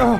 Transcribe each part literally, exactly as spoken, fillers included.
Ja.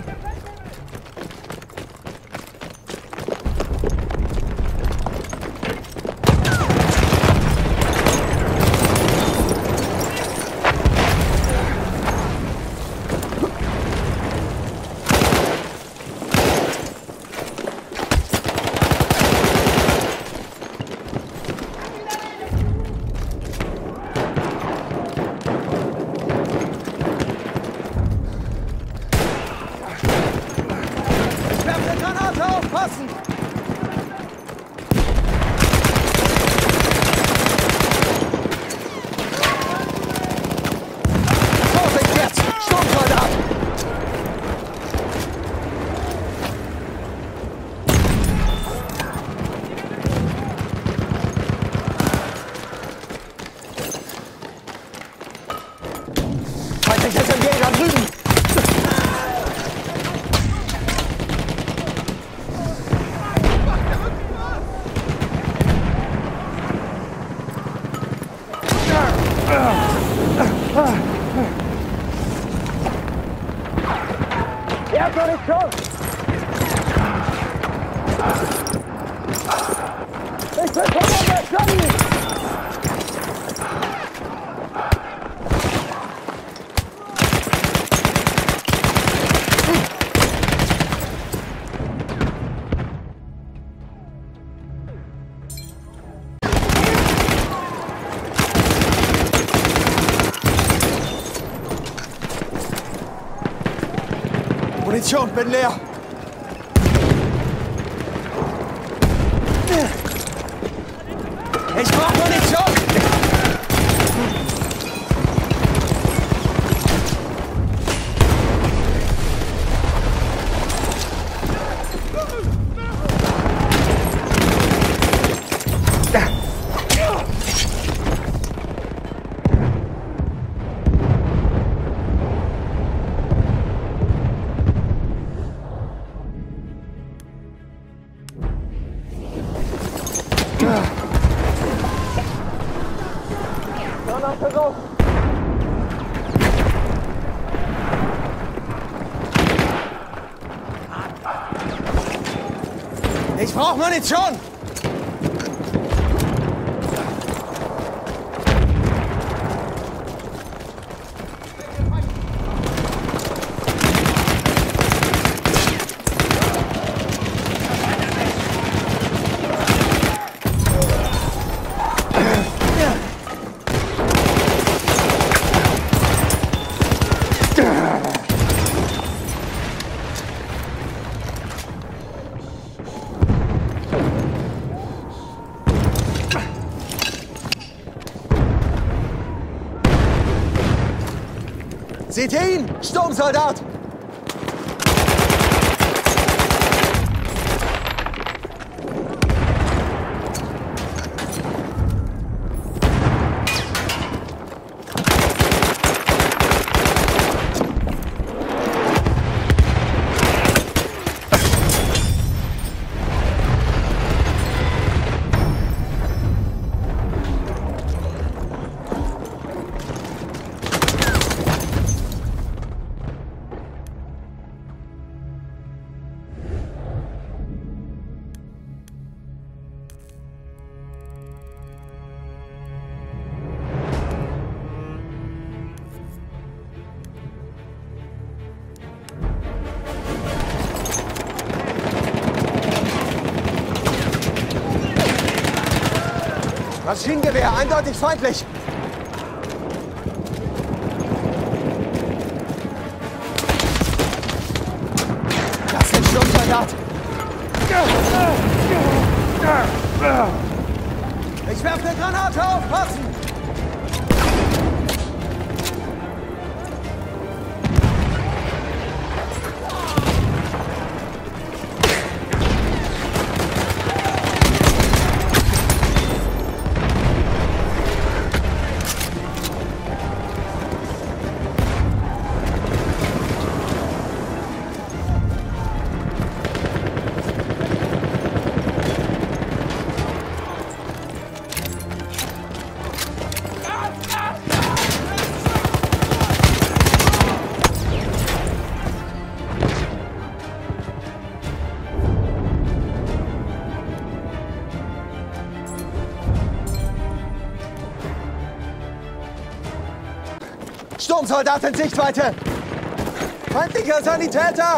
Munition, bin leer. Ich brauche Munition. Ich brauche Munition! Seht ihr ihn? Sturmsoldat! Maschinengewehr, eindeutig feindlich! Das ist ein Sturmsoldat! Ich werfe eine Granate auf! Passen! Sturmsoldat in Sichtweite! Feindlicher Sanitäter!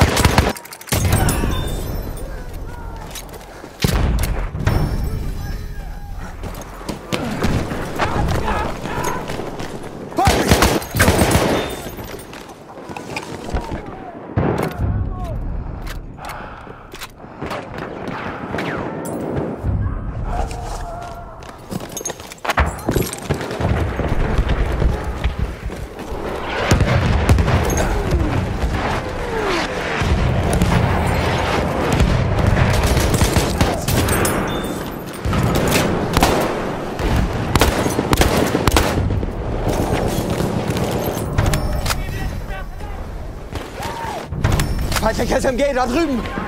Feindliches S M G da drüben!